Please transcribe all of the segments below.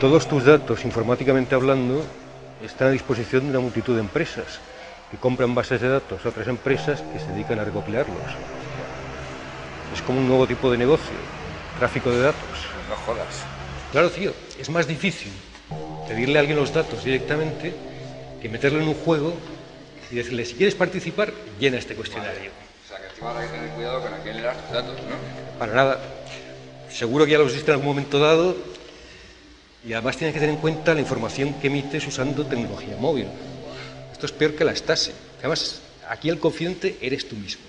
Todos tus datos, informáticamente hablando, están a disposición de una multitud de empresas que compran bases de datos a otras empresas que se dedican a recopilarlos. Es como un nuevo tipo de negocio, tráfico de datos. No jodas. Claro, tío, es más difícil pedirle a alguien los datos directamente que meterlo en un juego y decirle, si quieres participar, llena este cuestionario. O sea, que encima habrá que tener cuidado con a quién le das tus datos, ¿no? Para nada. Seguro que ya lo existe en algún momento dado. Y además tienes que tener en cuenta la información que emites usando tecnología móvil. Esto es peor que la Stasi. Además, aquí el confidente eres tú mismo.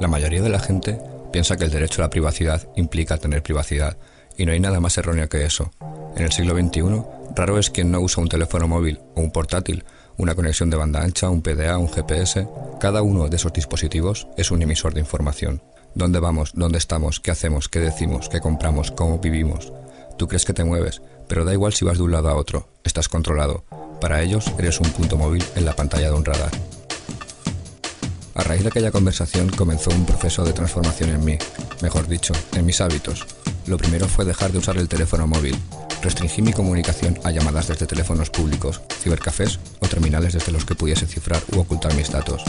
La mayoría de la gente piensa que el derecho a la privacidad implica tener privacidad, y no hay nada más erróneo que eso. En el siglo XXI, raro es quien no usa un teléfono móvil o un portátil, una conexión de banda ancha, un PDA, un GPS. Cada uno de esos dispositivos es un emisor de información. ¿Dónde vamos? ¿Dónde estamos? ¿Qué hacemos? ¿Qué decimos? ¿Qué compramos? ¿Cómo vivimos? Tú crees que te mueves, pero da igual si vas de un lado a otro, estás controlado. Para ellos eres un punto móvil en la pantalla de un radar. A raíz de aquella conversación comenzó un proceso de transformación en mí, mejor dicho, en mis hábitos. Lo primero fue dejar de usar el teléfono móvil. Restringí mi comunicación a llamadas desde teléfonos públicos, cibercafés o terminales desde los que pudiese cifrar u ocultar mis datos.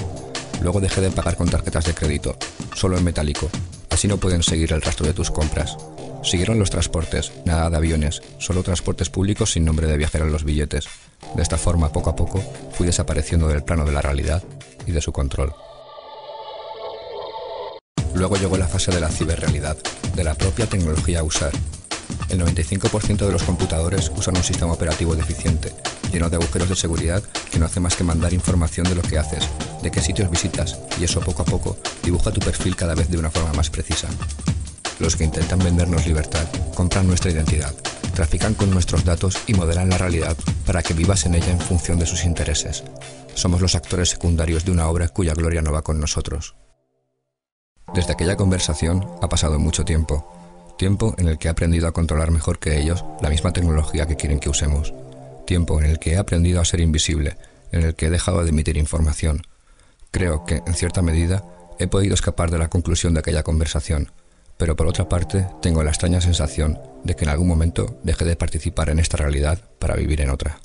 Luego dejé de pagar con tarjetas de crédito, solo en metálico. Así no pueden seguir el rastro de tus compras. Siguieron los transportes, nada de aviones, solo transportes públicos sin nombre de viajero en los billetes. De esta forma, poco a poco, fui desapareciendo del plano de la realidad y de su control. Luego llegó la fase de la ciberrealidad, de la propia tecnología a usar. El 95% de los computadores usan un sistema operativo deficiente, lleno de agujeros de seguridad que no hace más que mandar información de lo que haces, de qué sitios visitas, y eso poco a poco dibuja tu perfil cada vez de una forma más precisa. Los que intentan vendernos libertad compran nuestra identidad, trafican con nuestros datos y modelan la realidad para que vivas en ella en función de sus intereses. Somos los actores secundarios de una obra cuya gloria no va con nosotros. Desde aquella conversación ha pasado mucho tiempo, tiempo en el que he aprendido a controlar mejor que ellos la misma tecnología que quieren que usemos, tiempo en el que he aprendido a ser invisible, en el que he dejado de emitir información. Creo que, en cierta medida, he podido escapar de la conclusión de aquella conversación. Pero por otra parte, tengo la extraña sensación de que en algún momento dejé de participar en esta realidad para vivir en otra.